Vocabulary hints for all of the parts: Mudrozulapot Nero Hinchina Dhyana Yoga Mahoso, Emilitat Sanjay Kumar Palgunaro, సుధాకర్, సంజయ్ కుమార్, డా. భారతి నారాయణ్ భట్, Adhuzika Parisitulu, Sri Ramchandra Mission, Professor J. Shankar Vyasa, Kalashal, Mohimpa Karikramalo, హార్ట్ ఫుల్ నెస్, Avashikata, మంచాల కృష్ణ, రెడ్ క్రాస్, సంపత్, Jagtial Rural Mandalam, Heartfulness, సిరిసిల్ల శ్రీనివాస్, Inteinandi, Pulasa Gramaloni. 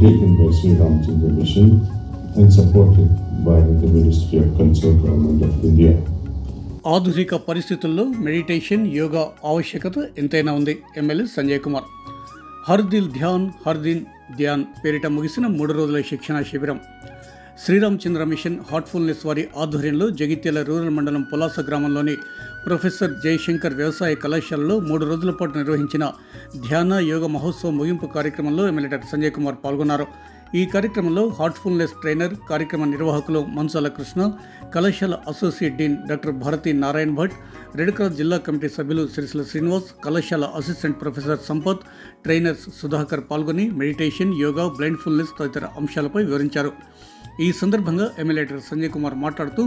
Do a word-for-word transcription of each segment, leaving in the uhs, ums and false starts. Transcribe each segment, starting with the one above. undertaken by Sri Ramchandra Mission and supported by the Ministry of Concerned Government of India. Adhuzika Parisitulu, meditation, yoga, Avashikata, Inteinandi, Emilitat Sanjay Kumar. Har Dil Dhyan, Har Din Dhyan, Perita Mugisina, Mudrozulapot Shikshana Shibiram. Sri Ramchandra Mission, Heartfulness Vari Adhuryanlo, Jagtial Rural Mandalam, Pulasa Gramaloni, Professor J. Shankar Vyasa, Kalashal, Mudrozulapot Nero Hinchina Dhyana Yoga Mahoso, Mohimpa Karikramalo, Emilitat Sanjay Kumar Palgunaro. ఈ కార్యక్రమంలో Heartfulness trainer కరిక్రమన్ నిర్వాహకులు మన్సాల కృష్ణ, కళాశాల associate dean doctor భారతి నారాయణ్ భట్, రెడ్ క్రాస్ జిల్లా కమిటీ సభ్యులు సిరిస్ల శ్రీనివాస్, కళాశాల assistant professor సంపత్, trainers సుధాకర్ పాల్గొని meditation, yoga, బ్లైండ్ఫుల్నెస్ తదితర అంశాలపై వివరించారు. ఈ సందర్భంగా ఎమ్మెల్యేటర్ సంజయ్ కుమార్ మాట్లాడుతూ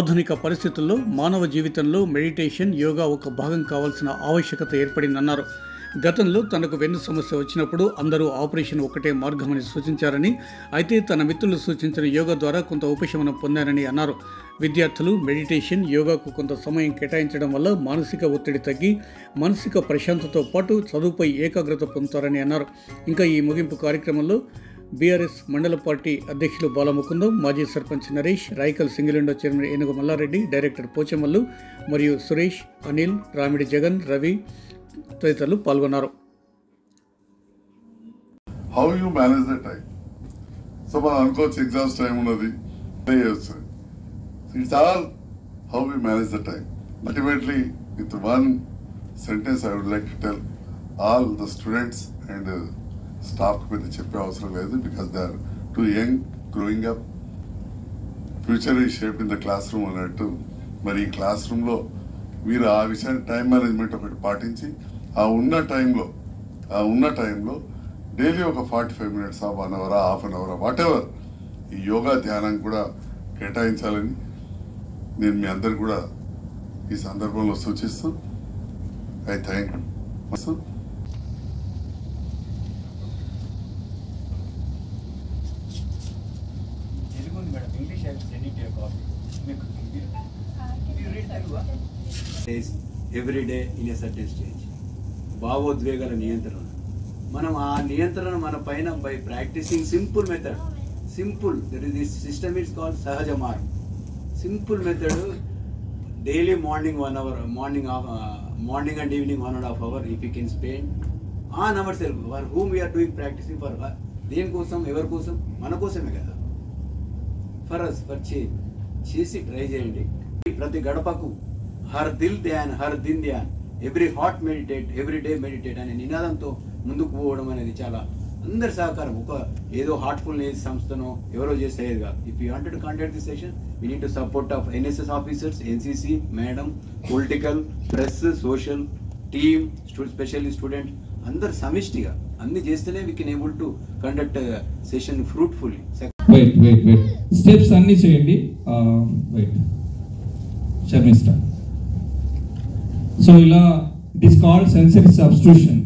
ఆధునిక పరిస్థితుల్లో మానవ జీవితంలో మెడిటేషన్, యోగా ఒక భాగం కావాల్సిన ఆవశ్యకత ఏర్పడిందన్నారు. గతంలో తనకు వెన్ను సమస్య వచ్చినప్పుడు అందరూ ఆపరేషన్ ఒకటే మార్గమని సూచించారని, అయితే తన మిత్రులు సూచించిన యోగా ద్వారా కొంత ఉపశమనం పొందారని అన్నారు. విద్యార్థులు మెడిటేషన్, యోగాకు కొంత సమయం కేటాయించడం వల్ల మానసిక ఒత్తిడి తగ్గి మానసిక ప్రశాంతతో పాటు చదువుపై ఏకాగ్రత పొందుతారని అన్నారు. ఇంకా ఈ ముగింపు కార్యక్రమంలో బీఆర్ఎస్ మండల పార్టీ అధ్యక్షులు బాలముకుందం, మాజీ sarpanch Naresh, Rayakal single window chairman Enugu Mallareddy, director Pochamallu మరియు సురేష్, అనిల్, రామిడి జగన్, రవి తదితరులు పాల్గొన్నారు. How you manage the time? So మనం అనుకోవచ్చు ఎగ్జామ్స్ టైం ఉన్నది, it's all how you manage the time. Ultimately with one sentence I would like to tell all the students and staff మీద చెప్పే అవసరం లేదు, because they are too young, growing up, future is shaped in the classroom అన్నట్టు. మరి ఈ class రూమ్లో మీరు ఆ విషయాన్ని టైం మేనేజ్మెంట్ ఒకటి పాటించి ఆ ఉన్న టైంలో ఆ ఉన్న టైంలో డైలీ ఒక ఫార్టీ ఫైవ్ మినిట్స్ ఆ వన్ అవరా హాఫ్ అన్ అవరా వాట్ ఎవర్ ఈ యోగా ధ్యానం కూడా కేటాయించాలని నేను మీ అందరు కూడా ఈ సందర్భంలో సూచిస్తూ I thank you. Every day in a certain stage భావోద్వేగాల నియంత్రణ. మనం ఆ నియంత్రణ మన పైన by practicing simple method, simple that is this system is called Sahaja Margam. Simple method daily morning one hour, morning half, morning and evening one and half hour if you can spend on our self for whom we are doing practicing for her. దేనికోసం, ఎవరి కోసం? మన కోసమే కదా. For us, for change చేసి try చేయండి. ప్రతి గడపకు Har Dil Dhyan, Har Din Dhyan, every heart meditate, every day meditate అనే నినాదంతో ముందుకు పోవడం అనేది చాలా అందరి సహకారం. ఒక ఏదో హార్ట్ఫుల్నెస్ సంస్థను ఎవరో చేసేది కాదు. If you wanted to conduct this session we need to support of NSS officers, NCC madam, political, press, social team, specially student అందరు సమిష్టిగా అన్ని చేస్తేనే we can able to conduct session fruitfully. Steps అన్ని చేయండి. షర్మిస్టా. సో ఇలా డిస్కాల్ sensory substitution,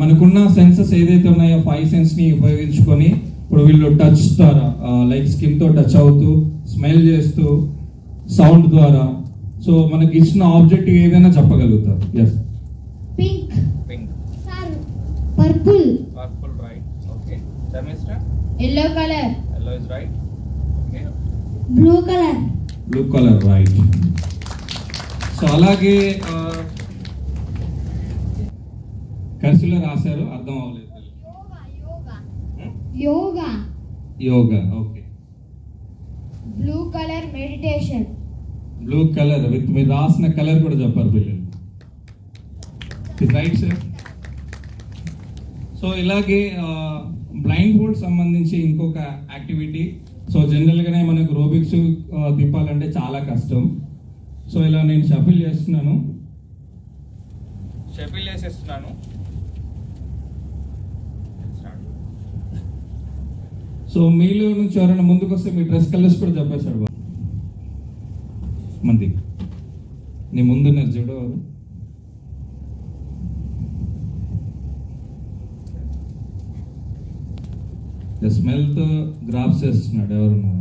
మనకున్న senses ఏదైతే ఉన్నాయో ఫైవ్ సెన్స్ని ఉపయోగించుకొని, ఇప్పుడు వీళ్ళు టచ్ ద్వారా లైక్ స్కిన్తో టచ్ అవుతూ, స్మెల్ చేస్తూ, సౌండ్ ద్వారా సో మనకి ఇచ్చిన ఆబ్జెక్ట్ ఏదైనా చెప్పగలుగుతారు. Yes, pink, pink, sir, purple, purple right, okay. Semester, yellow color, yellow is right, okay. blue color, blue color right. So అలాగే కర్సులో రాశారు, అర్థం అవ్వలేదు. Yoga, yoga, okay. Blue colour meditation, blue colour with మీరు రాసిన colour కూడా చెప్పారు పిల్లలు, రైట్ సార్. సో ఇలాగే బ్లైండ్ ఫోల్డ్ సంబంధించి ఇంకొక యాక్టివిటీ. సో జనరల్గానే మనకు రోబిక్స్ తిప్పాలంటే చాలా కష్టం. సో ఇలా నేను షఫిల్ చేస్తున్నాను, షఫిల్ చేసేస్తున్నాను. సో మీలో నుంచి ఎవరైనా ముందుకు వస్తే మీ డ్రెస్ కలర్స్ కూడా చెప్పేశాడు బాబు. మంది నీ ముందున్నారు చూడు. స్మెల్తో గ్రాప్స్ చేస్తున్నాడు. ఎవరున్నారు?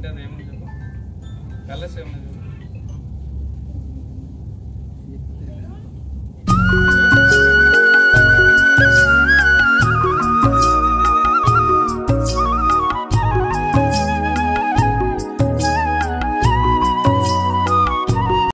ఉంటుంది ఏమి లేదు కలర్స్ ఏమి లేదు